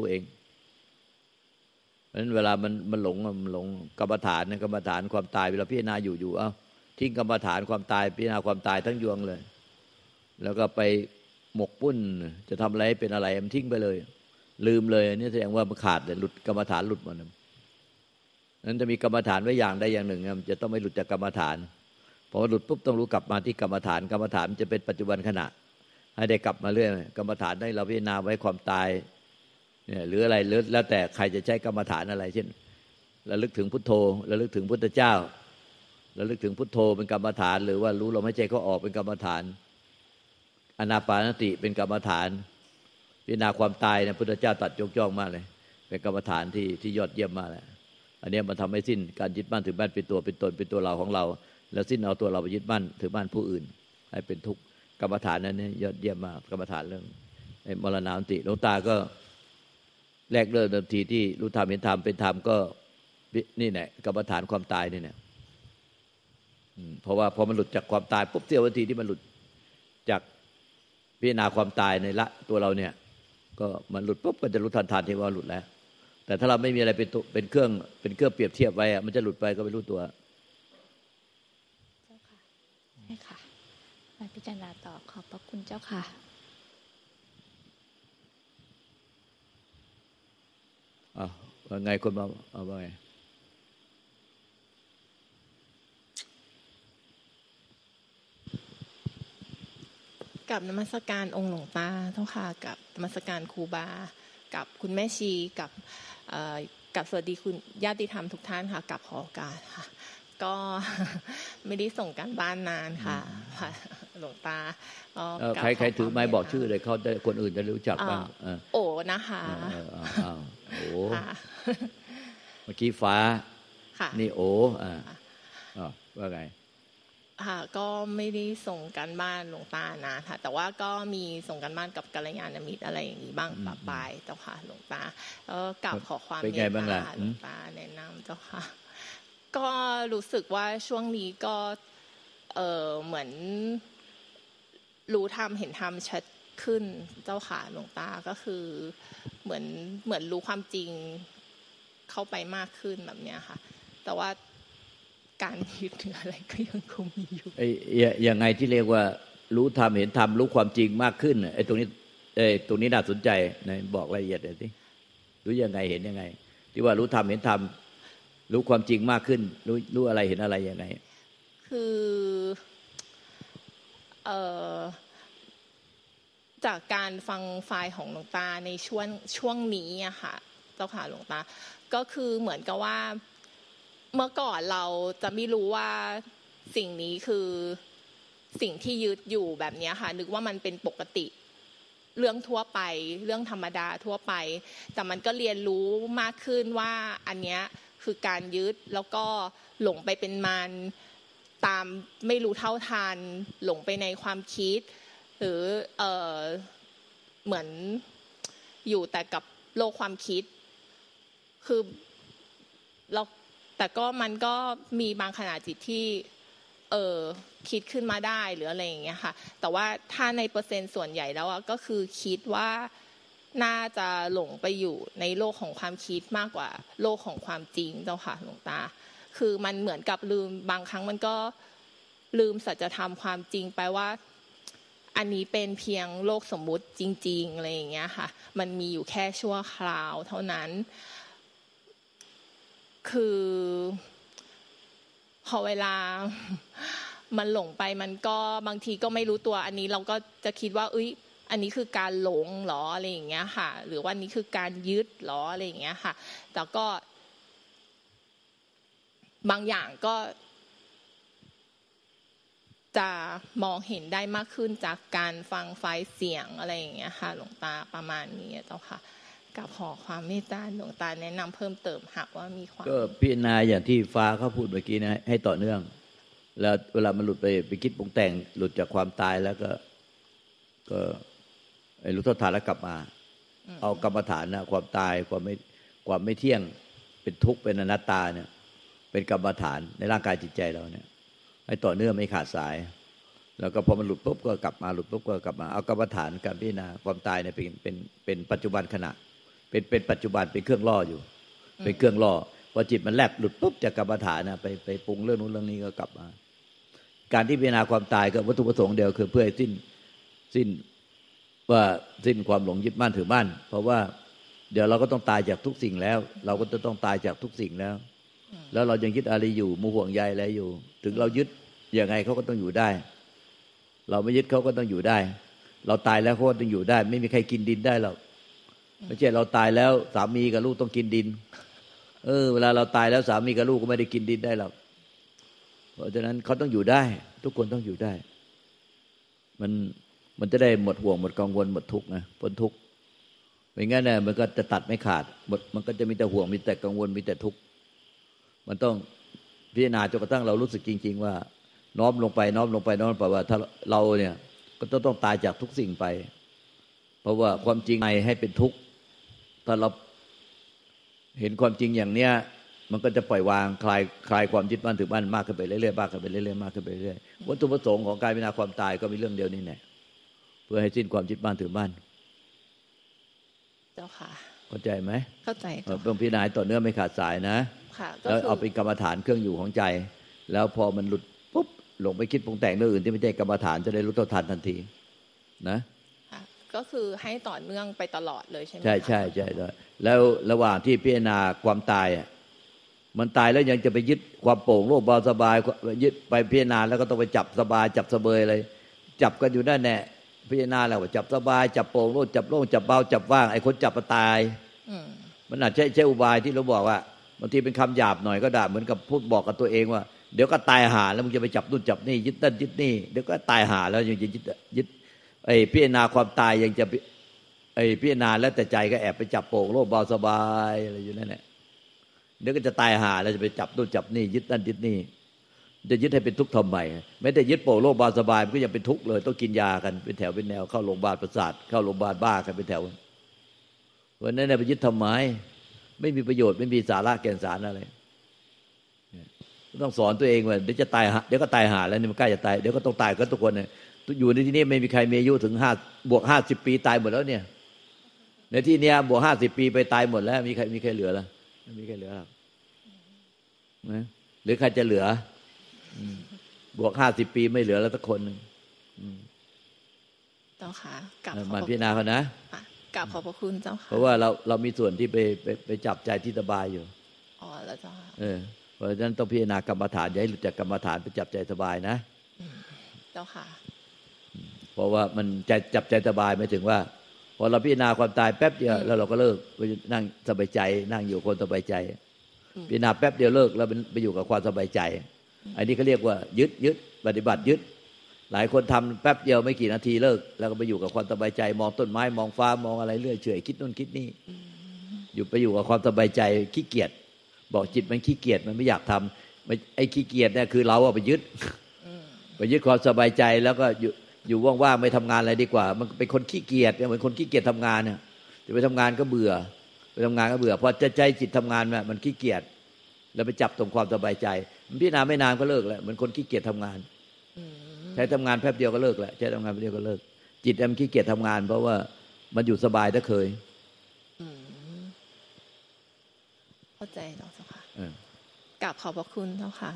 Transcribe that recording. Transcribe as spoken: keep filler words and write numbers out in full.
ตัวเองเพราะฉะนั้นเวลามันมันหลงมันหลงกรรมฐานนะกรรมฐานความตายเวลาพิจารณาอยู่อยู่เอ้าทิ้งกรรมฐานความตายพิจารณาความตายทั้งยวงเลยแล้วก็ไปหมกปุ้นจะทำอะไรเป็นอะไรมันทิ้งไปเลยลืมเลยนี่แสดงว่ามันขาดเลยหลุดกรรมฐานหลุดหมดเลยนั้นจะมีกรรมฐานไว้อย่างใดอย่างหนึ่งมันจะต้องไม่หลุดจากกรรมฐานพอหลุดปุ๊บต้องรู้กลับมาที่กรรมฐานกรรมฐานจะเป็นปัจจุบันขณะให้ได้กลับมาเรื่อยกรรมฐานได้เราพิจารณาไว้ความตายเนี่ยหรืออะไรแล้วแต่ใครจะใช้กรรมฐานอะไรเช่นระลึกถึงพุทโธระลึกถึงพุทธเจ้าระลึกถึงพุทโธเป็นกรรมฐานหรือว่ารู้ลมหายใจเข้าออกเป็นกรรมฐานอานาปานสติเป็นกรรมฐานพิจารณาความตายเนี่ยพุทธเจ้าตรัสยกย่องมากเลยเป็นกรรมฐานที่ที่ยอดเยี่ยมมากเลยอันนี้มันทำให้สิ้นการยึดมั่นถือมั่นเป็นตัวเป็นตนเป็นตัวเราของเราแล้วสิ้นเอาตัวเราไปยึดมั่นถือมั่นผู้อื่นให้เป็นทุกข์กรรมฐานนั้นเนี่ยยอดเยี่ยมมากกรรมฐานเรื่องมรณานุสติหลวงตาก็แรกเริ่มเดิมทีที่รู้ธรรมเห็นธรรมเป็นธรรมก็นี่แหละกรรมฐานความตายนี่แหละเพราะว่าพอมันหลุดจากความตายปุ๊บเสี้ยววินาทีที่มันหลุดจากพิจารณาความตายในละตัวเราเนี่ยก็มันหลุดปุ๊บก็จะรู้ทันทันที่ว่าหลุดแล้วแต่ถ้าเราไม่มีอะไรเป็นเป็นเครื่องเป็นเครื่องเปรียบเทียบไว้มันจะหลุดไปก็ไม่รู้ตัวเจ้าค่ะใช่ค่ะมาพิจารณาต่อขอบพระคุณเจ้าค่ะอ่ะว่าไงคนมาเอาไว้กับนมัสการองค์หลวงตาเจ้าค่ะกับนมัสการครูบากับคุณแม่ชีกับกับสวัสดีคุณญาติธรรมทุกท่านค่ะกับขอโอกาสค่ะก็ไม่ได้ส่งการบ้านนานค่ะหลวงตาใครใครถือไม้บอกชื่อเลยเขาได้คนอื่นจะรู้จักบ้างโอ๋นะคะโอ๋เมื่อกี้ฟ้านี่โอ๋ว่าไงค่ะก็ไม่ได้ส่งการบ้านหลวงตานะค่ะแต่ว่าก็มีส่งการบ้านกับกัลยาณมิตรอะไรอย่างนี้บ้างปะปายเจ้าค่ะหลวงตาแล้วกลับขอความเมตตาหลวงตาแนะนำเจ้าค่ะก็รู้สึกว่าช่วงนี้ก็เออเหมือนรู้ธรรมเห็นธรรมชัดขึ้นเจ้าค่ะหลวงตาก็คือเหมือนเหมือนรู้ความจริงเข้าไปมากขึ้นแบบเนี้ยค่ะแต่ว่าการยึดถืออะไรก็ยังคงมีอยู่ไอ้ยังไงที่เรียกว่ารู้ธรรมเห็นธรรมรู้ความจริงมากขึ้นไอ้ตรงนี้ไอ้ตรงนี้น่าสนใจนะบอกรายละเอียดหน่อยสิรู้ยังไงเห็นยังไงที่ว่ารู้ธรรมเห็นธรรมรู้ความจริงมากขึ้นรู้รู้อะไรเห็นอะไรยังไงคือเอ่อจากการฟังไฟล์ของหลวงตาในช่วงช่วงนี้อะค่ะเจ้าค่ะหลวงตาก็คือเหมือนกับว่าเมื่อก่อนเราจะไม่รู้ว่าสิ่งนี้คือสิ่งที่ยึดอยู่แบบนี้ค่ะนึกว่ามันเป็นปกติเรื่องทั่วไปเรื่องธรรมดาทั่วไปแต่มันก็เรียนรู้มากขึ้นว่าอันเนี้ยคือการยึดแล้วก็หลงไปเป็นมันตามไม่รู้เท่าทันหลงไปในความคิดหรือเอ่อเหมือนอยู่แต่กับโลกความคิดคือเราแต่ก็มันก็มีบางขณะจิตที่เออคิดขึ้นมาได้หรืออะไรอย่างเงี้ยค่ะแต่ว่าถ้าในเปอร์เซ็นต์ส่วนใหญ่แล้วก็คือคิดว่าน่าจะหลงไปอยู่ในโลกของความคิดมากกว่าโลกของความจริงเจ้าค่ะหลวงตาคือมันเหมือนกับลืมบางครั้งมันก็ลืมสัจธรรมความจริงไปว่าอันนี้เป็นเพียงโลกสมมุติจริงๆอะไรอย่างเงี้ยค่ะมันมีอยู่แค่ชั่วคราวเท่านั้นคือพอเวลามันหลงไปมันก็บางทีก็ไม่รู้ตัวอันนี้เราก็จะคิดว่าเอ้ยอันนี้คือการหลงหรออะไรอย่างเงี้ยค่ะหรือว่านี้คือการยึดหรออะไรอย่างเงี้ยค่ะแต่ก็บางอย่างก็จะมองเห็นได้มากขึ้นจากการฟังไฟล์เสียงอะไรอย่างเงี้ยค่ะหลวงตาประมาณนี้เจ้าค่ะกับขอความเมตตาหลวงตาแนะนำเพิ่มเติมหากว่ามีความก็พิจารณาอย่างที่ฟ้าเขาพูดเมื่อกี้นะให้ต่อเนื่องแล้วเวลามันหลุดไปไปคิดปรุงแต่งหลุดจากความตายแล้วก็ก็ไอ้รู้ทันทันแล้วกลับมาเอากรรมฐานนะความตายความไม่ความไม่เที่ยงเป็นทุกข์เป็นอนัตตาเนี่ยเป็นกรรมฐานในร่างกายจิตใจเราเนี่ยให้ต่อเนื่องไม่ขาดสายแล้วก็พอมันหลุดปุ๊บก็กลับมาหลุดปุ๊บก็กลับมาเอากรรมฐานการพิจารณาความตายเนี่ยเป็นเป็นเป็นปัจจุบันขณะ เป็นเป็นปัจจุบันเป็นเครื่องล่ออยู่เป็นเครื่องล่อพอจิตมันแลบหลุดปุ๊บจากกรรมฐานนะไปไปปรุงเรื่องนู้นเรื่องนี้ก็กลับมาการที่พิจารณาความตายก็วัตถุประสงค์เดียวคือเพื่อให้สิ้นสิ้นว่าสิ้นความหลงยึดมั่นถือมั่นเพราะว่าเดี๋ยวเราก็ต้องตายจากทุกสิ่งแล้วเราก็จะต้องตายจากทุกสิ่งแล้วแล้วเรายังยึดอะไรอยู่มูห่วงใยอะไรอยู่ถึงเรายึดยังไงเขาก็ต้องอยู่ได้เราไม่ยึดเขาก็ต้องอยู่ได้เราตายแล้วเขาก็ต้องอยู่ได้ไม่มีใครกินดินได้หรอกไม่ใช่เราตายแล้วสามีกับลูกต้องกินดินเออเวลาเราตายแล้วสามีกับลูกก็ไม่ได้กินดินได้หรอกเพราะฉะนั้นเขาต้องอยู่ได้ทุกคนต้องอยู่ได้มันมันจะได้หมดห่วงหมดกังวลหมดทุกข์นะพ้นทุกข์ไม่งั้นเนี่ยมันก็จะตัดไม่ขาดหมดมันก็จะมีแต่ห่วงมีแต่กังวลมีแต่ทุกข์มันต้องพิจารณาจนกระทั่งเรารู้สึกจริงๆว่าน้อมลงไปน้อมลงไปน้อมไปว่าถ้าเราเนี่ยก็ต้องต้องตายจากทุกสิ่งไปเพราะว่าความจริงไม่ให้เป็นทุกข์ถ้าเราเห็นความจริงอย่างเนี้ยมันก็จะปล่อยวางคลายคลายความยึดมั่นถือมั่นมากขึ้นไปเรื่อยๆมากขึ้นไปเรื่อยๆมากขึ้นไปเรื่อยๆวัตถุประสงค์ของการพิจารณาความตายก็มีเรื่องเดียวนี่แหละเพื่อให้สิ้นความยึดมั่นถือมั่นเจ้าค่ะเข้าใจไหมเข้าใจค่ะต้องพิจารณาต่อเนื่องไม่ขาดสายนะค่ะแล้วเอาเป็นกรรมฐานเครื่องอยู่ของใจแล้วพอมันหลุดปุ๊บหลงไปคิดปรุงแต่งเรื่องอื่นที่ไม่ใช่กรรมฐานจะได้รู้เท่าทันทันทีนะก็คือให้ต่อเนื่องไปตลอดเลยใช่ไหมใช่ใช่ใช่แล้วระหว่างที่พิจารณาความตายมันตายแล้วยังจะไปยึดความโปร่งโล่งเบาสบายยึดไปพิจารณาแล้วก็ต้องไปจับสบายจับเสบยอะไรจับกันอยู่นั่นแหละพิจารณาแล้วว่าจับสบายจับโปร่งโล่งจับโล่งจับเบาจับว่างไอ้คนจับมันตายมันอาจใช้ใช้อุบายที่เราบอกว่าบางทีเป็นคำหยาบหน่อยก็ด่าเหมือนกับพูดบอกกับตัวเองว่าเดี๋ยวก็ตายหาแล้วมึงจะไปจับนู่นจับนี่ยึดนั่นยึดนี่เดี๋ยวก็ตายหาแล้วยังจะยึดยึดไอ้พิจารณาความตายยังจะไอ้พิจารณาแล้วแต่ใจก็แอบไปจับโปร่งโล่งเบาสบายอะไรอยู่นั่นแหละเดี๋ยวก็จะตายหาแล้วจะไปจับนู่นจับนี่ยึดนั่นยึดนี่จะยึดให้เป็นทุกข์ทำไมแม้แต่ยึดโปร่งโล่งเบาสบายมันก็ยังเป็นทุกข์เลยต้องกินยากันเป็นแถวเป็นแนวเข้าโรงพยาบาลประสาทเข้าโรงพยาบาลบ้ากันเป็นแถววันนั้นไปยึดทำไมไม่มีประโยชน์ไม่มีสาระแก่นสารอะไรต้องสอนตัวเองว่าเดี๋ยวจะตายเดี๋ยวก็ตายหาแล้วนี่มันใกล้จะตายเดี๋ยวก็ต้องตายกันทุกคนเนี่ยอยู่ในที่นี้ไม่มีใครมีอายุถึงห้าบวกห้าสิบปีตายหมดแล้วเนี่ยในที่นี้บวกห้าสิบปีไปตายหมดแล้วมีใครมีใครเหลือละไม่มีใครเหลือหรอกนะหรือใครจะเหลือบวกห้าสิบปีไม่เหลือแล้วสักคนนึงเจ้าค่ะกลับมาพิจารณาเขานะกลับขอบพระคุณเจ้าค่ะเพราะว่าเราเรามีส่วนที่ไปไปไปจับใจที่สบายอยู่อ๋อแล้วเจ้าค่ะเออเพราะฉะนั้นต้องพิจารณากรรมฐานอย่าให้หลุดจากกรรมฐานไปจับใจสบายนะเจ้าค่ะเพราะว่ามันใจจับใจสบายไม่ถึงว่าพอเราพิจารณาความตายแป๊บเดียวแล้วเราก็เลิกไปนั่งสบายใจนั่งอยู่คนสบายใจพิจารณาแป๊บเดียวเลิกแล้วไปอยู่กับความสบายใจอันนี้เขาเรียกว่ายึดยึดปฏิบัติยึดหลายคนทำแป๊บเดียวไม่กี่นาทีเลิกแล้วก็ไปอยู่กับความสบายใจมองต้นไม้มองฟ้ามองอะไรเรื่อยเฉยคิดนู่นคิดนี่อยู่ไปอยู่กับความสบายใจขี้เกียจบอกจิตมันขี้เกียจมันไม่อยากทำไอ้ขี้เกียจเนี่ยคือเราอะไปยึดไปยึดความสบายใจแล้วก็อยู่อยู่ว่างๆไม่ทำงานอะไรดีกว่ามันเป็นคนขี้เกียจเหมือนคนขี้เกียจทำงานเนี่ยจะไปทำงานก็เบื่อไปทำงานก็เบื่อพอจะใจจิตทำงานมันขี้เกียจแล้วไปจับตรงความสบายใจมันพิจารณาไม่นานก็เลิกแล้วเหมือนคนขี้เกียจทำงานใช้ทำงานแป๊บเดียวก็เลิกแล้วใช้ทำงานแป๊บเดียวก็เลิกจิตมันขี้เกียจทำงานเพราะว่ามันอยู่สบายถ้าเคยเข้าใจเนาะเจ้าค่ะกราบขอบพระคุณเจ้าค่ะ